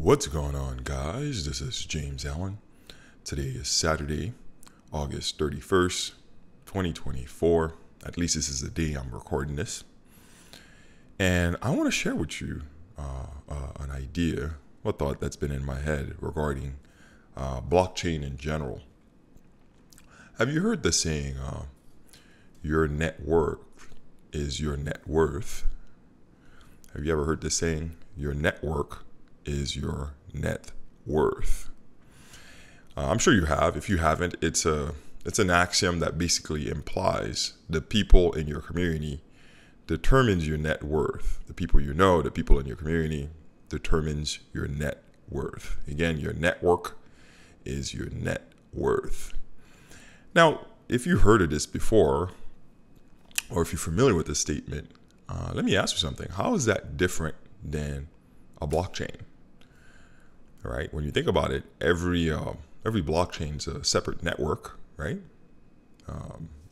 What's going on, guys? This is James Allen. Today is Saturday, August 31st, 2024. At least this is the day I'm recording this. And I want to share with you an idea, a thought that's been in my head regarding blockchain in general. Have you heard the saying, your network is your net worth? Have you ever heard the saying, your network is your net worth? I'm sure you have. If you haven't, it's an axiom that basically implies the people in your community determines your net worth. The people you know, the people in your community determines your net worth. Again, your network is your net worth. Now, if you heard of this before, or if you're familiar with this statement, let me ask you something. How is that different than a blockchain? All right. When you think about it, every blockchain is a separate network, right?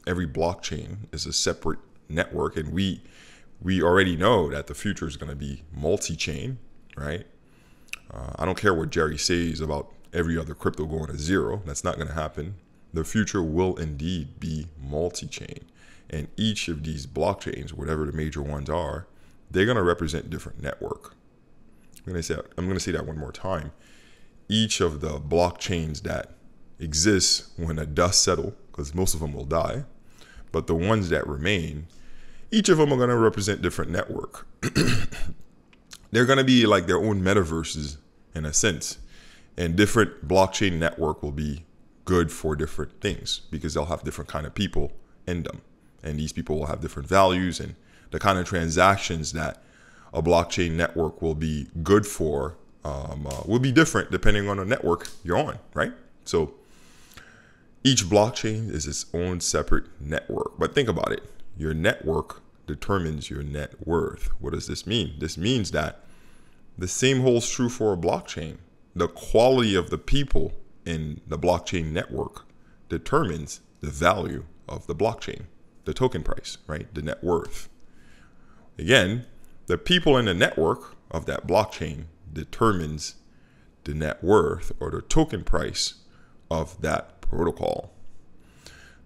Every blockchain is a separate network, and we already know that the future is going to be multi-chain, right? I don't care what Jerry says about every other crypto going to zero. That's not going to happen. The future will indeed be multi-chain, and each of these blockchains, whatever the major ones are, they're going to represent different network. I'm going to say that one more time. Each of the blockchains that exists when the dust settles, because most of them will die, but the ones that remain, each of them are going to represent different network. They're going to be like their own metaverses in a sense, and different blockchain network will be good for different things because they'll have different kind of people in them, and these people will have different values and the kind of transactions that a blockchain network will be good for will be different depending on the network you're on, right? So each blockchain is its own separate network. But think about it. Your network determines your net worth. What does this mean? This means that the same holds true for a blockchain. The quality of the people in the blockchain network determines the value of the blockchain, the token price, right? The net worth. Again, the people in the network of that blockchain determines the net worth or the token price of that protocol.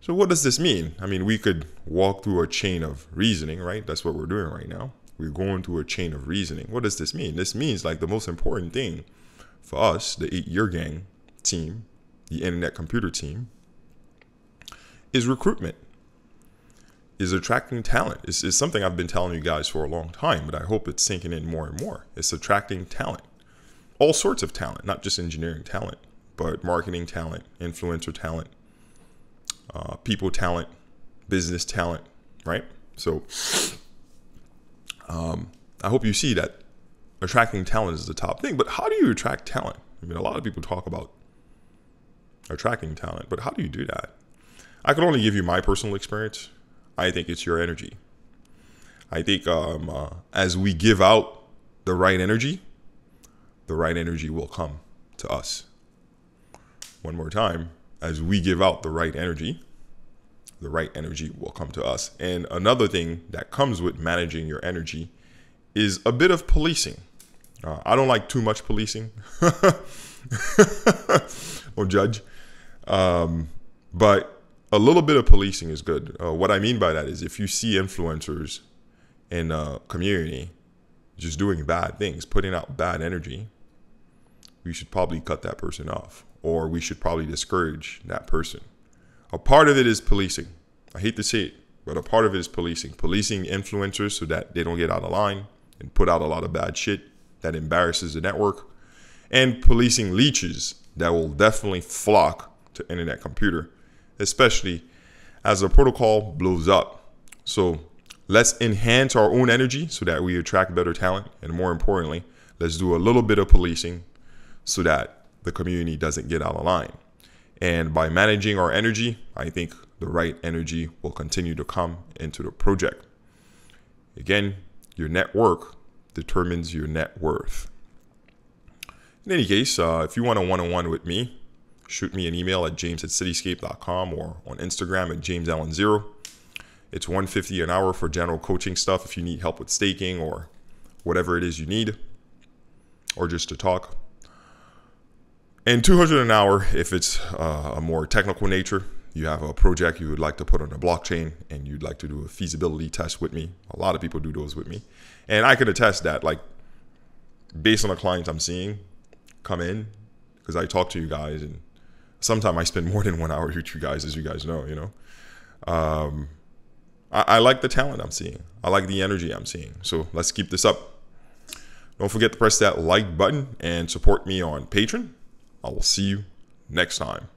So what does this mean? I mean, we could walk through a chain of reasoning, right? That's what we're doing right now. We're going through a chain of reasoning. What does this mean? This means like the most important thing for us, the 8-year gang team, the internet computer team, is recruitment. Is attracting talent. It's something I've been telling you guys for a long time, but I hope it's sinking in more and more. It's attracting talent, all sorts of talent, not just engineering talent, but marketing talent, influencer talent, people talent, business talent, right? So I hope you see that attracting talent is the top thing. But how do you attract talent? I mean, a lot of people talk about attracting talent, but how do you do that? I can only give you my personal experience. I think it's your energy. I think as we give out the right energy will come to us. One more time, as we give out the right energy will come to us. And another thing that comes with managing your energy is a bit of policing. I don't like too much policing. Don't judge. But a little bit of policing is good. What I mean by that is if you see influencers in a community just doing bad things, putting out bad energy, we should probably cut that person off, or we should probably discourage that person. A part of it is policing. I hate to say it, but a part of it is policing. Policing influencers so that they don't get out of line and put out a lot of bad shit that embarrasses the network, and policing leeches that will definitely flock to internet computer, especially as the protocol blows up. So let's enhance our own energy so that we attract better talent. And more importantly, let's do a little bit of policing so that the community doesn't get out of line. And by managing our energy, I think the right energy will continue to come into the project. Again, your network determines your net worth. In any case, if you want a one-on-one with me, shoot me an email at james@cityscape.com or on Instagram at jamesallen0. It's $150 an hour for general coaching stuff if you need help with staking or whatever it is you need, or just to talk. And $200 an hour if it's a more technical nature. You have a project you would like to put on a blockchain and you'd like to do a feasibility test with me. A lot of people do those with me. And I could attest that, like, based on the clients I'm seeing come in, because I talk to you guys, and sometimes I spend more than 1 hour with you guys, as you guys know, you know. I like the talent I'm seeing. I like the energy I'm seeing. So let's keep this up. Don't forget to press that like button and support me on Patreon. I will see you next time.